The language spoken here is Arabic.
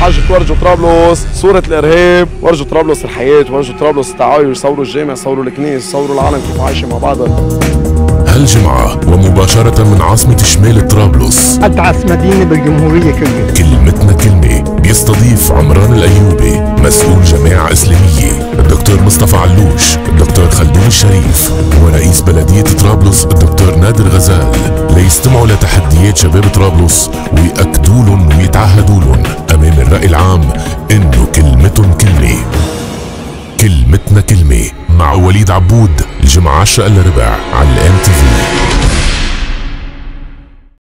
حاجة ورجوا طرابلس صورة الارهاب، ورجوا طرابلس الحياة، ورجوا طرابلس التعايش، صوروا الجامع، صوروا الكنيس، صوروا العالم كيف عايشة مع بعضها. هالجمعة ومباشرة من عاصمة شمال طرابلس، أتعس مدينة بالجمهورية كلها، كلمتنا كلمة، بيستضيف عمران الأيوبي مسؤول جماعة إسلامية الدكتور مصطفى علوش، الدكتور خلدون الشريف ورئيس بلدية طرابلس الدكتور نادر غزال ليستمعوا لتحديات شباب طرابلس ويأكدوا لهم ويتعهدوا لهم أمام الرأي العام إنه كلمتهم كلمة. كلمتنا كلمة مع وليد عبود الجمعة 10:15 على MTV.